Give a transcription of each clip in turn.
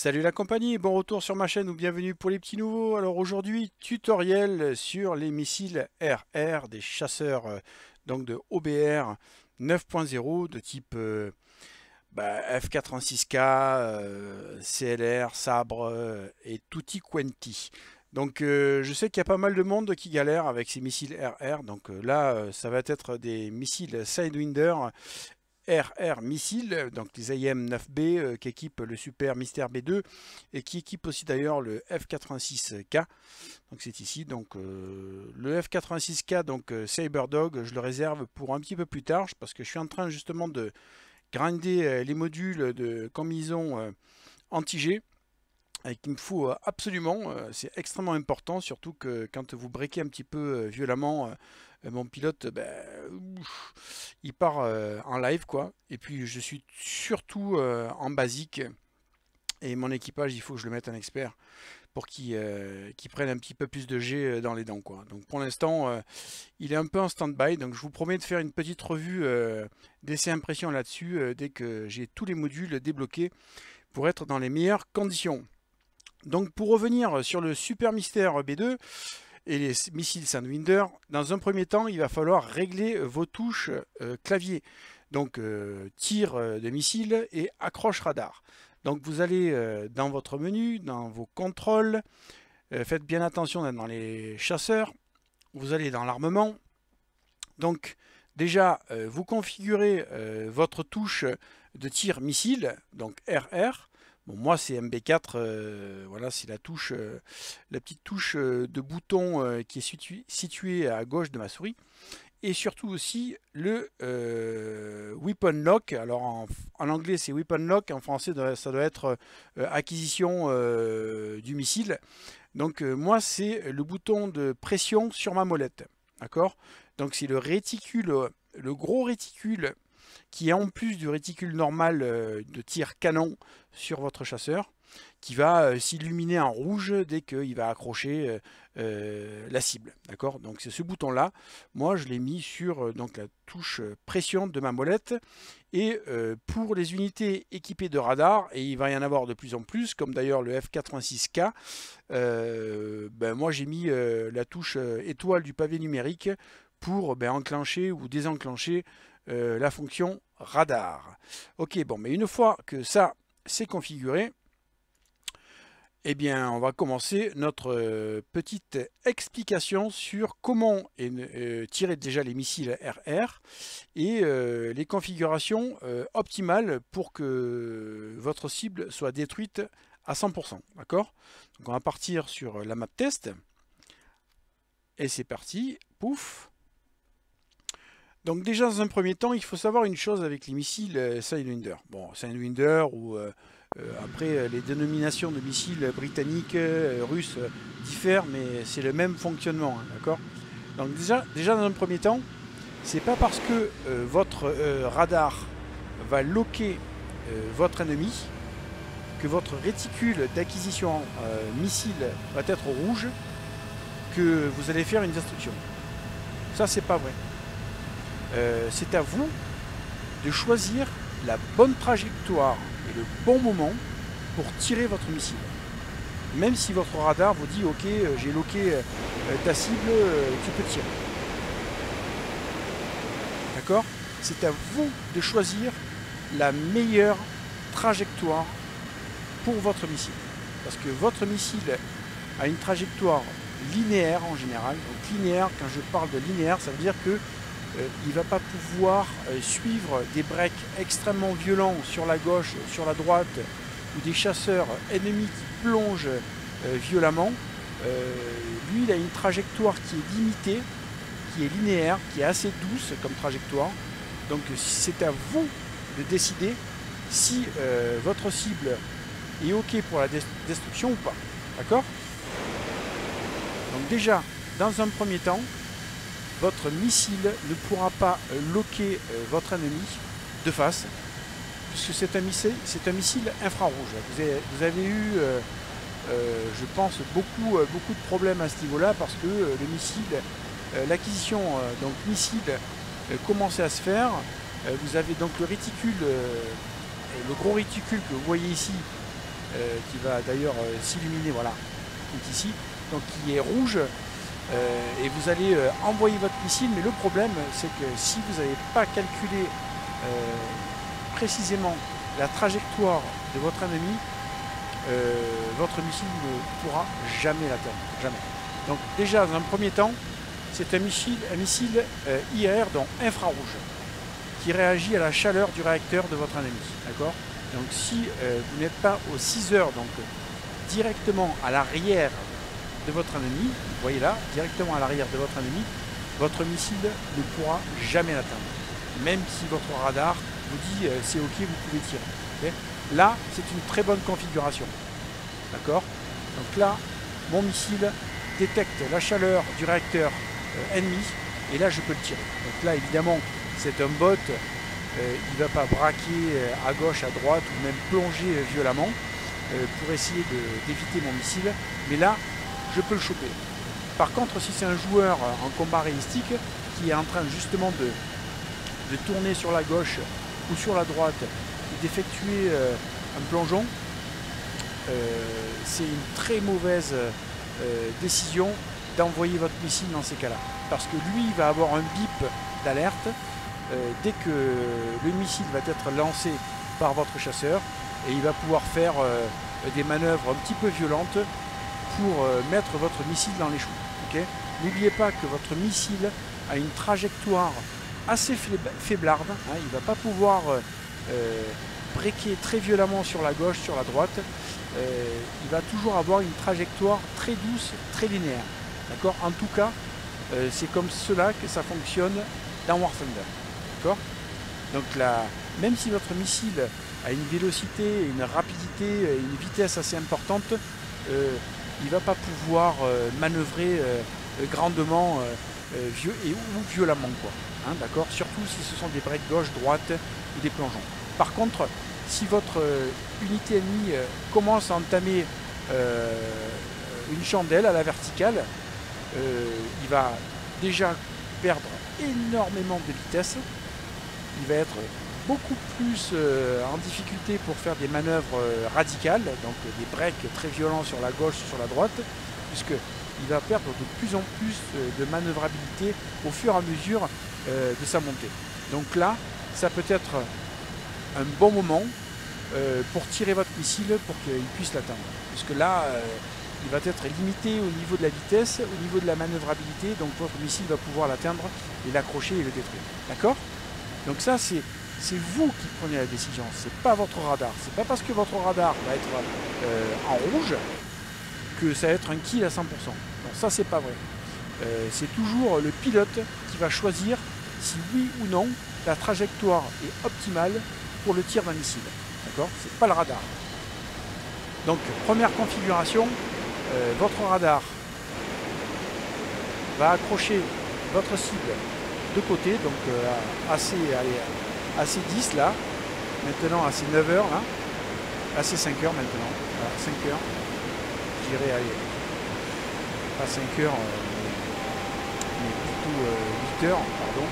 Salut la compagnie, bon retour sur ma chaîne ou bienvenue pour les petits nouveaux. Alors aujourd'hui, tutoriel sur les missiles RR des chasseurs donc de OBR 9.0 de type F-86K, CLR, Sabre et Tutti Quanti. Donc je sais qu'il y a pas mal de monde qui galère avec ces missiles RR. Donc là, ça va être des missiles Sidewinder RR missiles, donc les AIM 9B qui équipent le Super Mystère B2 et qui équipent aussi d'ailleurs le F-86K. Donc c'est ici, donc le F-86K, donc Cyberdog, je le réserve pour un petit peu plus tard parce que je suis en train justement de grinder les modules de combinaison anti-G et qu'il me faut absolument. C'est extrêmement important, surtout que quand vous breakez un petit peu violemment, mon pilote, il part en live, quoi. Et puis je suis surtout en basique. Et mon équipage, il faut que je le mette en expert pour qu'il prenne un petit peu plus de G dans les dents, quoi. Donc pour l'instant, il est un peu en stand-by. Donc je vous promets de faire une petite revue d'essai-impression là-dessus dès que j'ai tous les modules débloqués pour être dans les meilleures conditions. Donc pour revenir sur le Super Mystère B2, et les missiles Sidewinder, dans un premier temps, il va falloir régler vos touches clavier. Donc, tir de missile et accroche radar. Donc, vous allez dans votre menu, dans vos contrôles. Faites bien attention dans les chasseurs. Vous allez dans l'armement. Donc, déjà, vous configurez votre touche de tir missile, donc RR. Bon, moi c'est MB4, voilà, c'est la touche, la petite touche de bouton qui est située à gauche de ma souris. Et surtout aussi le Weapon Lock. Alors en anglais c'est Weapon Lock, en français ça doit être acquisition du missile. Donc moi c'est le bouton de pression sur ma molette. D'accord ? Donc c'est le réticule, le gros réticule, qui est en plus du réticule normal de tir canon sur votre chasseur, qui va s'illuminer en rouge dès qu'il va accrocher la cible. D'accord ? Donc c'est ce bouton-là. Moi, je l'ai mis sur donc la touche pression de ma molette. Et pour les unités équipées de radar, et il va y en avoir de plus en plus, comme d'ailleurs le F-86K, moi j'ai mis la touche étoile du pavé numérique pour enclencher ou désenclencher la fonction radar. Ok, bon, mais une fois que ça c'est configuré, eh bien on va commencer notre petite explication sur comment tirer déjà les missiles RR et les configurations optimales pour que votre cible soit détruite à 100%. D'accord ? Donc on va partir sur la map test et c'est parti, pouf. Donc déjà dans un premier temps, il faut savoir une chose avec les missiles Sidewinder. Bon, Sidewinder ou après les dénominations de missiles britanniques, russes diffèrent, mais c'est le même fonctionnement, hein, d'accord ? Donc déjà dans un premier temps, c'est pas parce que votre radar va loquer votre ennemi que votre réticule d'acquisition missile va être rouge que vous allez faire une destruction. Ça c'est pas vrai. C'est à vous de choisir la bonne trajectoire et le bon moment pour tirer votre missile. Même si votre radar vous dit « Ok, j'ai loqué ta cible, tu peux tirer. » D'accord ? C'est à vous de choisir la meilleure trajectoire pour votre missile. Parce que votre missile a une trajectoire linéaire en général. Donc linéaire, quand je parle de linéaire, ça veut dire que il ne va pas pouvoir suivre des breaks extrêmement violents sur la gauche, sur la droite, ou des chasseurs ennemis qui plongent violemment. Lui, il a une trajectoire qui est limitée, qui est linéaire, qui est assez douce comme trajectoire. Donc c'est à vous de décider si votre cible est OK pour la destruction ou pas. D'accord ? Donc déjà, dans un premier temps, votre missile ne pourra pas loquer votre ennemi de face, puisque c'est un missile infrarouge. Vous avez eu, je pense, beaucoup de problèmes à ce niveau-là, parce que le missile, l'acquisition donc missile commençait à se faire. Vous avez donc le réticule, le gros réticule que vous voyez ici, qui va d'ailleurs s'illuminer, voilà, qui est ici, donc qui est rouge, et vous allez envoyer votre missile, mais le problème c'est que si vous n'avez pas calculé précisément la trajectoire de votre ennemi, votre missile ne pourra jamais l'atteindre, jamais. Donc déjà dans un premier temps, c'est un missile IR, donc infrarouge, qui réagit à la chaleur du réacteur de votre ennemi, d'accord. Donc si vous n'êtes pas aux 6 heures, donc directement à l'arrière de votre ennemi, vous voyez là, directement à l'arrière de votre ennemi, votre missile ne pourra jamais l'atteindre, même si votre radar vous dit c'est ok, vous pouvez tirer, okay. Là c'est une très bonne configuration, d'accord. Donc là mon missile détecte la chaleur du réacteur ennemi et là je peux le tirer. Donc là évidemment c'est un bot, il ne va pas braquer à gauche, à droite ou même plonger violemment pour essayer d'éviter mon missile, mais là je peux le choper. Par contre si c'est un joueur en combat réalistique qui est en train justement de tourner sur la gauche ou sur la droite et d'effectuer un plongeon, c'est une très mauvaise décision d'envoyer votre missile dans ces cas-là, parce que lui il va avoir un bip d'alerte dès que le missile va être lancé par votre chasseur, et il va pouvoir faire des manœuvres un petit peu violentes pour mettre votre missile dans les choux, okay. N'oubliez pas que votre missile a une trajectoire assez faiblarde, hein, il ne va pas pouvoir breaker très violemment sur la gauche, sur la droite, il va toujours avoir une trajectoire très douce, très linéaire, d'accord. En tout cas, c'est comme cela que ça fonctionne dans War Thunder, d'accord. Donc là, même si votre missile a une vélocité, une rapidité, une vitesse assez importante, il ne va pas pouvoir manœuvrer grandement ou violemment, quoi, hein, d'accord, surtout si ce sont des breaks gauche-droite ou des plongeons. Par contre, si votre unité ennemie commence à entamer une chandelle à la verticale, il va déjà perdre énormément de vitesse, il va être beaucoup plus en difficulté pour faire des manœuvres radicales, donc des breaks très violents sur la gauche, sur la droite, puisqu'il va perdre de plus en plus de manœuvrabilité au fur et à mesure de sa montée. Donc là, ça peut être un bon moment pour tirer votre missile pour qu'il puisse l'atteindre, puisque là, il va être limité au niveau de la vitesse, au niveau de la manœuvrabilité, donc votre missile va pouvoir l'atteindre et l'accrocher et le détruire, d'accord. Donc ça, c'est vous qui prenez la décision, c'est pas votre radar. C'est pas parce que votre radar va être en rouge que ça va être un kill à 100%. Non, ça c'est pas vrai. C'est toujours le pilote qui va choisir si oui ou non la trajectoire est optimale pour le tir d'un missile. D'accord ? C'est pas le radar. Donc première configuration, votre radar va accrocher votre cible de côté, donc assez 10 là, maintenant assez 9h là, assez 5h maintenant, alors 5h, je dirais aller, pas 5h, mais plutôt 8h, pardon,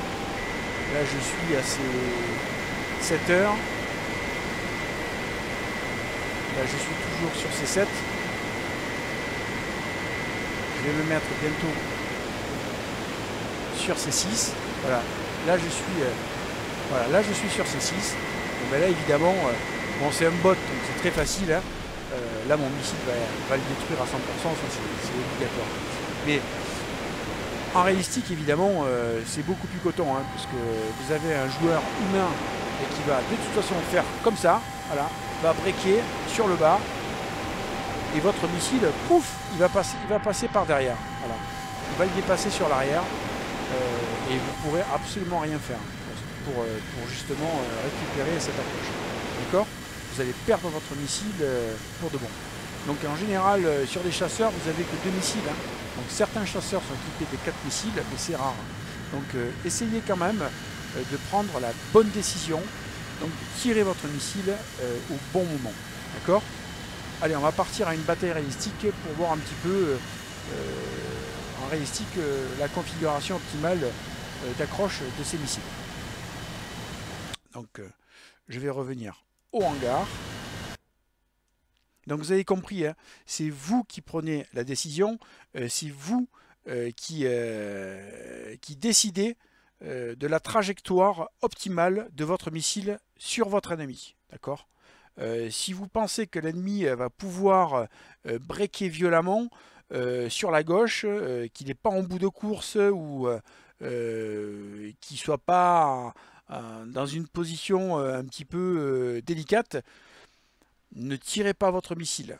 là je suis assez 7h, là je suis toujours sur ces 7, je vais me mettre bientôt sur ces 6, voilà, là je suis... Voilà, là je suis sur C6, et ben là évidemment, bon, c'est un bot, donc c'est très facile, hein. Là mon missile va le détruire à 100%, ça c'est obligatoire. Mais en réalistique évidemment, c'est beaucoup plus coton, hein, parce que vous avez un joueur humain et qui va de toute façon faire comme ça, voilà, va breaker sur le bas, et votre missile, pouf, il va passer par derrière, voilà. Il va le dépasser sur l'arrière, et vous ne pourrez absolument rien faire. Pour justement récupérer cette approche. D'accord ? Vous allez perdre votre missile pour de bon. Donc en général, sur les chasseurs, vous n'avez que 2 missiles. Hein. Donc certains chasseurs sont équipés de 4 missiles, mais c'est rare. Donc essayez quand même de prendre la bonne décision. Donc tirez votre missile au bon moment. D'accord ? Allez, on va partir à une bataille réalistique pour voir un petit peu en réalistique la configuration optimale d'accroche de ces missiles. Donc je vais revenir au hangar Donc vous avez compris, hein, c'est vous qui prenez la décision, c'est vous qui décidez de la trajectoire optimale de votre missile sur votre ennemi. D'accord ? Si vous pensez que l'ennemi va pouvoir breaker violemment sur la gauche, qu'il n'est pas en bout de course ou qu'il ne soit pas dans une position un petit peu délicate, ne tirez pas votre missile.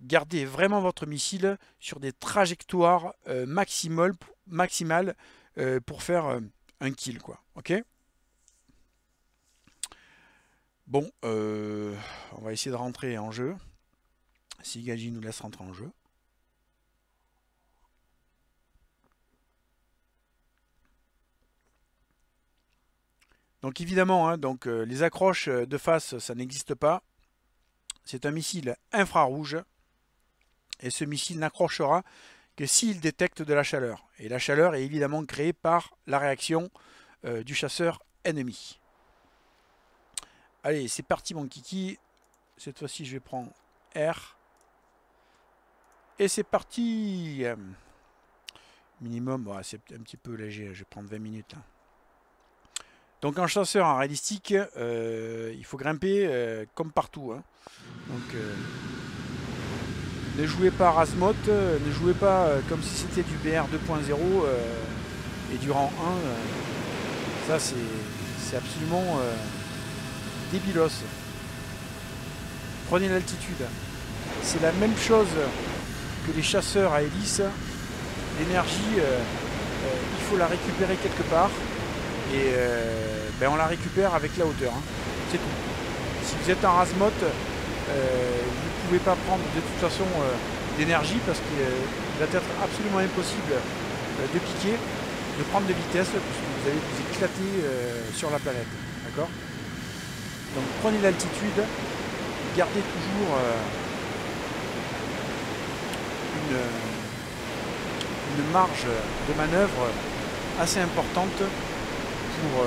Gardez vraiment votre missile sur des trajectoires maximales pour faire un kill, quoi. Ok ? Bon, on va essayer de rentrer en jeu. Si Gaijin nous laisse rentrer en jeu. Donc évidemment, hein, donc, les accroches de face, ça n'existe pas. C'est un missile infrarouge. Et ce missile n'accrochera que s'il détecte de la chaleur. Et la chaleur est évidemment créée par la réaction du chasseur ennemi. Allez, c'est parti mon kiki. Cette fois-ci, je vais prendre R. Et c'est parti. Minimum, bon, c'est un petit peu léger. Je vais prendre 20 minutes. Hein. Donc en chasseur, en réalistique, il faut grimper comme partout. Hein. Donc, ne jouez pas Rasmot. Ne jouez pas comme si c'était du BR 2.0 et du rang 1. Ça, c'est absolument... débilos. Prenez l'altitude. C'est la même chose que les chasseurs à hélice. L'énergie, il faut la récupérer quelque part. Et ben on la récupère avec la hauteur. Hein. C'est tout. Si vous êtes en Rasmot, vous ne pouvez pas prendre de toute façon d'énergie parce qu'il va être absolument impossible de piquer, de prendre de vitesse, puisque vous allez vous éclater sur la planète. D'accord ? Donc prenez l'altitude, gardez toujours une marge de manœuvre assez importante pour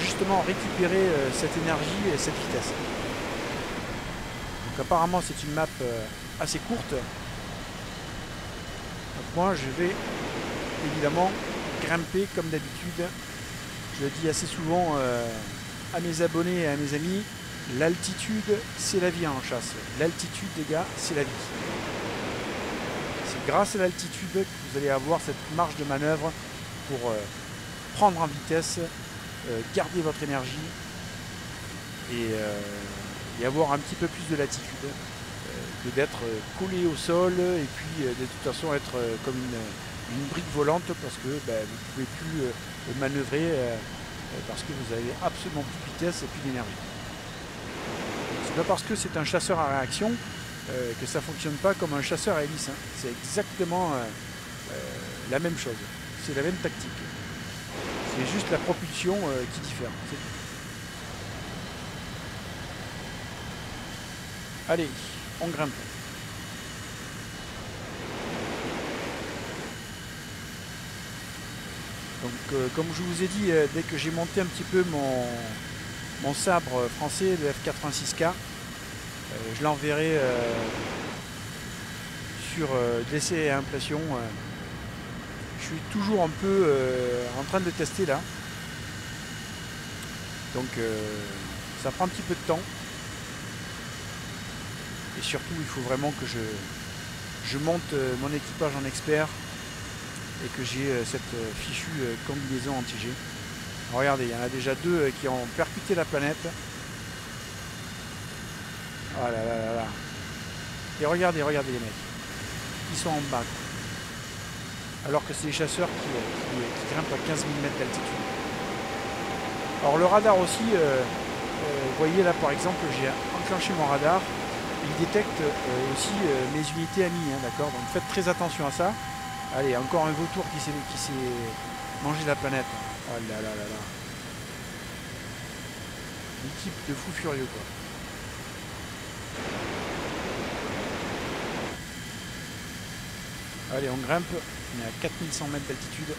justement récupérer cette énergie et cette vitesse. Donc apparemment c'est une map assez courte. Donc moi je vais évidemment grimper comme d'habitude. Je le dis assez souvent à mes abonnés et à mes amis, l'altitude c'est la vie en chasse. L'altitude les gars, c'est la vie. C'est grâce à l'altitude que vous allez avoir cette marge de manœuvre pour prendre en vitesse, garder votre énergie et avoir un petit peu plus de latitude que d'être collé au sol et puis de toute façon être comme une brique volante parce que ben, vous ne pouvez plus manœuvrer parce que vous avez absolument plus de vitesse et plus d'énergie. C'est pas parce que c'est un chasseur à réaction que ça fonctionne pas comme un chasseur à hélice. Hein. C'est exactement la même chose. C'est la même tactique. C'est juste la propulsion qui diffère. C'est tout. Allez, on grimpe. Donc comme je vous ai dit, dès que j'ai monté un petit peu mon sabre français, le F-86K, je l'enverrai sur l'essai à impression. Je suis toujours un peu en train de le tester là. Donc ça prend un petit peu de temps. Et surtout il faut vraiment que je monte mon équipage en expert. Et que j'ai cette fichue combinaison anti-G. Regardez, il y en a déjà deux qui ont percuté la planète. Oh là là là là. Et regardez, regardez les mecs. Ils sont en bas. Alors que c'est les chasseurs qui grimpent à 15 000 mètres d'altitude. Alors le radar aussi, vous voyez là par exemple, j'ai enclenché mon radar. Il détecte aussi mes unités amies, hein, d'accord. Donc faites très attention à ça. Allez, encore un vautour qui s'est mangé la planète. Oh là là là là. Une équipe de fous furieux quoi. Allez, on grimpe. On est à 4100 mètres d'altitude.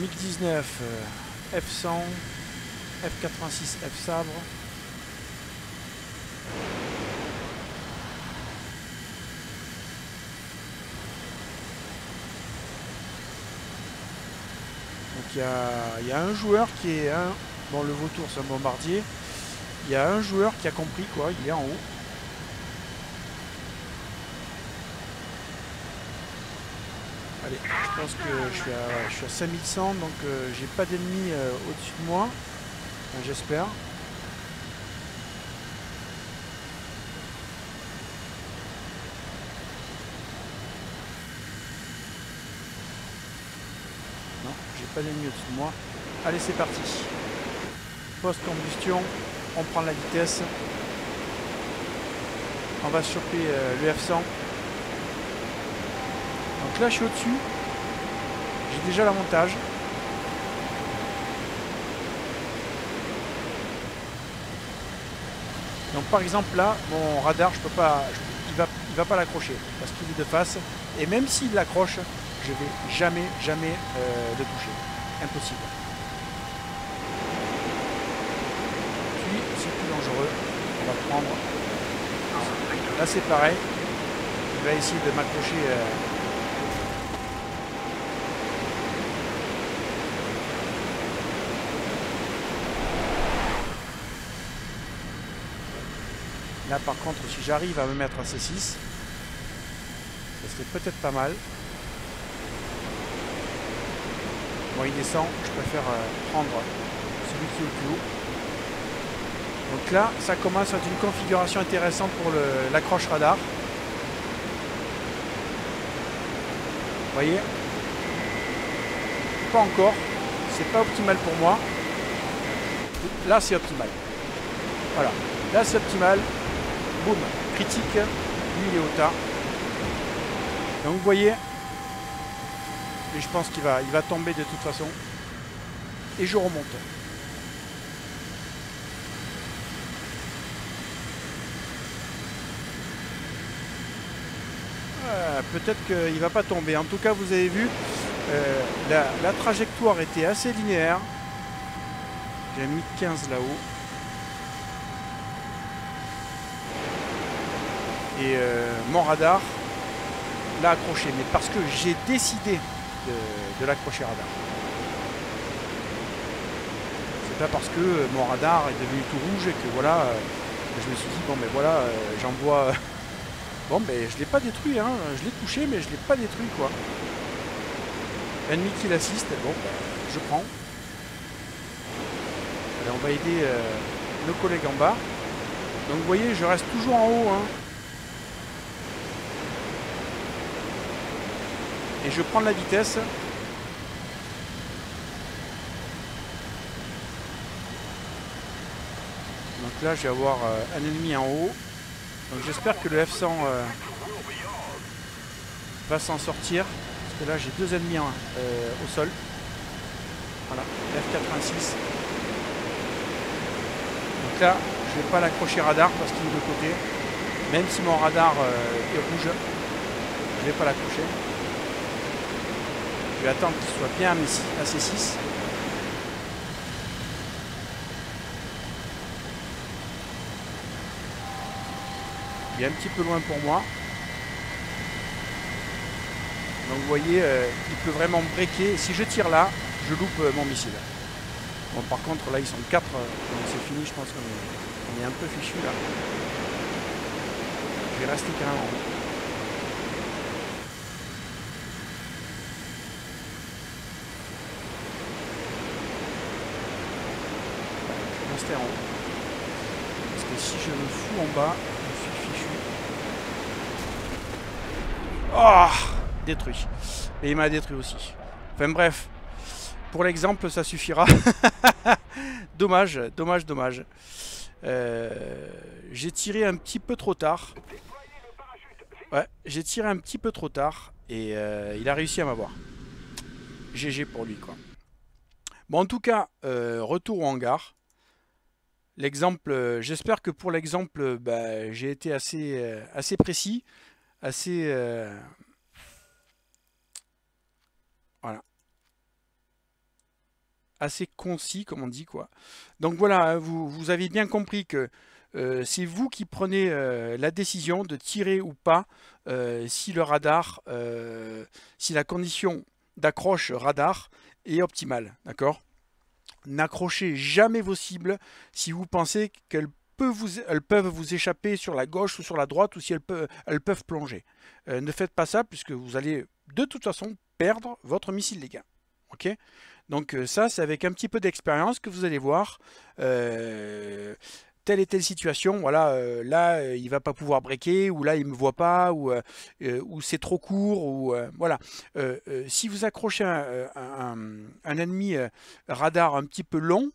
MiG-19, F-100, F-86, F-Sabre. Donc il y a un joueur qui est un... Bon, le Vautour, c'est un bombardier. Il y a un joueur qui a compris, quoi. Il est en haut. Allez, je pense que je suis à 5100, donc j'ai pas d'ennemis au-dessus de moi. Enfin, j'espère. Non, j'ai pas d'ennemis au-dessus de moi. Allez, c'est parti. Post-combustion, on prend la vitesse. On va choper le F-100. Donc là je suis au-dessus, j'ai déjà l'avantage. Donc par exemple là, mon radar, je peux pas, il va pas l'accrocher parce qu'il est de face. Et même s'il l'accroche, je vais jamais le toucher. Impossible. Puis c'est plus dangereux. On va prendre. Là c'est pareil. Il va essayer de m'accrocher. Là par contre, si j'arrive à me mettre à C6, ça serait peut-être pas mal. Bon, il descend, je préfère prendre celui qui est au plus haut. Donc là, ça commence à être une configuration intéressante pour l'accroche radar. Vous voyez? Pas encore, c'est pas optimal pour moi. Là, c'est optimal. Voilà, là c'est optimal. Boum, critique, lui il est au tas. Donc vous voyez, et je pense qu'il va tomber de toute façon. Et je remonte. Peut-être qu'il va pas tomber. En tout cas, vous avez vu, la trajectoire était assez linéaire. J'ai mis 15 là-haut. Et mon radar l'a accroché, mais parce que j'ai décidé de l'accrocher radar. C'est pas parce que mon radar est devenu tout rouge et que voilà, je me suis dit, bon mais voilà, j'envoie... Bon mais je l'ai pas détruit, hein. Je l'ai touché mais je l'ai pas détruit, quoi. L'ennemi qui l'assiste, bon, ben, je prends. Allez, on va aider nos collègues en bas. Donc vous voyez, je reste toujours en haut, hein. Et je prends de la vitesse. Donc là, je vais avoir un ennemi en haut. Donc j'espère que le F-100 va s'en sortir. Parce que là, j'ai deux ennemis au sol. Voilà, F-86. Donc là, je ne vais pas l'accrocher radar parce qu'il est de côté. Même si mon radar est rouge, je ne vais pas l'accrocher. Je vais attendre qu'il soit bien à C6. Il est un petit peu loin pour moi. Donc vous voyez, il peut vraiment breaker. Si je tire là, je loupe mon missile. Bon, par contre, là, ils sont 4. Donc c'est fini, je pense qu'on est un peu fichu là. Je vais rester carrément en haut. En haut. Parce que si je me fous en bas, je suis fichu. Oh, détruit. Et il m'a détruit aussi. Enfin bref, pour l'exemple, ça suffira. Dommage, dommage, dommage. J'ai tiré un petit peu trop tard. Ouais, j'ai tiré un petit peu trop tard et il a réussi à m'avoir. GG pour lui, quoi. Bon, en tout cas, retour au hangar. L'exemple, j'espère que pour l'exemple, bah, j'ai été assez précis, assez... Voilà. assez concis, comme on dit, quoi. Donc voilà, vous avez bien compris que c'est vous qui prenez la décision de tirer ou pas si le radar, si la condition d'accroche radar est optimale, d'accord ? N'accrochez jamais vos cibles si vous pensez qu'elles peuvent vous échapper sur la gauche ou sur la droite, ou si elles peuvent plonger. Ne faites pas ça, puisque vous allez de toute façon perdre votre missile, les gars. Ok ? Donc ça, c'est avec un petit peu d'expérience que vous allez voir telle et telle situation. Voilà, là, il va pas pouvoir breaker, ou là, il me voit pas, ou c'est trop court, ou voilà. Si vous accrochez un ennemi radar un petit peu long,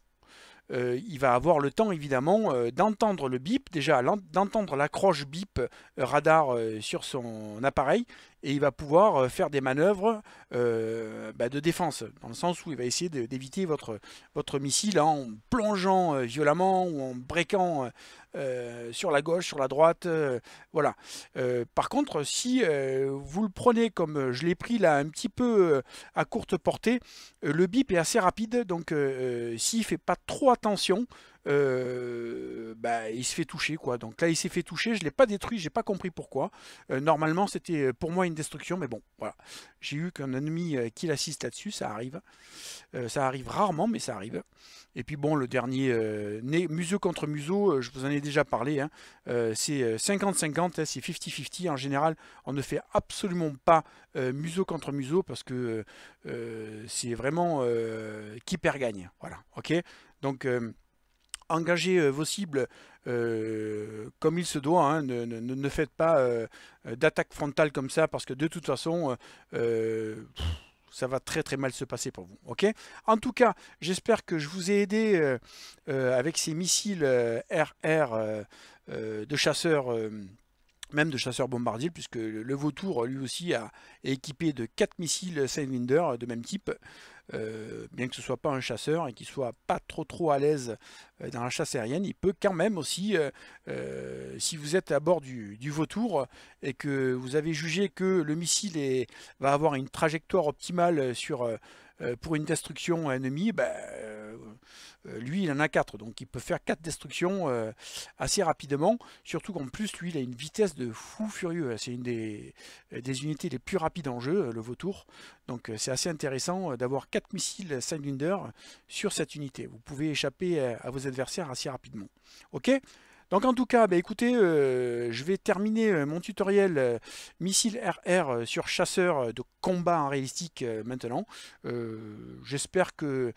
il va avoir le temps, évidemment, d'entendre le bip, déjà d'entendre l'accroche bip radar sur son appareil, et il va pouvoir faire des manœuvres de défense, dans le sens où il va essayer d'éviter votre missile en plongeant violemment ou en breakant sur la gauche, sur la droite, voilà. Par contre, si vous le prenez comme je l'ai pris là, un petit peu à courte portée, le bip est assez rapide, donc s'il ne fait pas trop attention, il se fait toucher, quoi. Donc là, il s'est fait toucher, je l'ai pas détruit, j'ai pas compris pourquoi. Normalement, c'était pour moi une destruction, mais bon, voilà. J'ai eu qu'un ennemi qui l'assiste là-dessus, ça arrive. Ça arrive rarement, mais ça arrive. Et puis bon, le dernier, museau contre museau, je vous en ai déjà parlé, hein, c'est 50-50, hein, c'est 50-50. En général, on ne fait absolument pas museau contre museau, parce que c'est vraiment qui perd gagne. Voilà, ok. Donc... engagez vos cibles comme il se doit, hein. Ne faites pas d'attaque frontale comme ça, parce que de toute façon, ça va très très mal se passer pour vous. Ok. En tout cas, j'espère que je vous ai aidé avec ces missiles RR de chasseurs, même de chasseurs-bombardiers, puisque le Vautour, lui aussi, est équipé de 4 missiles Sidewinder de même type. Bien que ce soit pas un chasseur et qu'il soit pas trop à l'aise dans la chasse aérienne, il peut quand même aussi, si vous êtes à bord du Vautour et que vous avez jugé que le missile va avoir une trajectoire optimale pour une destruction ennemie, lui il en a 4, donc il peut faire 4 destructions assez rapidement, surtout qu'en plus lui il a une vitesse de fou furieux, c'est une des unités les plus rapides en jeu, le Vautour, donc c'est assez intéressant d'avoir 4 missiles Sidewinder sur cette unité, vous pouvez échapper à vos adversaires assez rapidement, ok ? Donc en tout cas, écoutez, je vais terminer mon tutoriel missile RR sur chasseur de combat en réalistique maintenant. J'espère que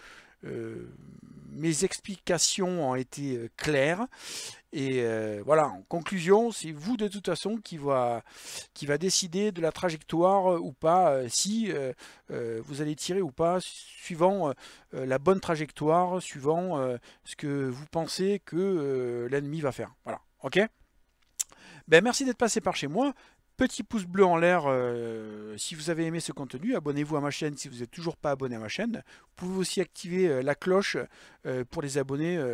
mes explications ont été claires. Et voilà, en conclusion, c'est vous de toute façon qui va décider de la trajectoire ou pas, si vous allez tirer ou pas, suivant la bonne trajectoire, suivant ce que vous pensez que l'ennemi va faire. Voilà, ok ? Merci d'être passé par chez moi. Petit pouce bleu en l'air si vous avez aimé ce contenu, abonnez-vous à ma chaîne si vous n'êtes toujours pas abonné à ma chaîne. Vous pouvez aussi activer la cloche pour les abonnés,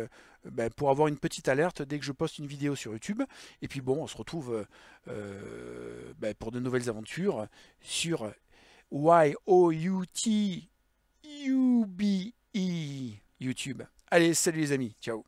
pour avoir une petite alerte dès que je poste une vidéo sur YouTube. Et puis bon, on se retrouve pour de nouvelles aventures sur YOUTUBE YouTube. Allez, salut les amis, ciao.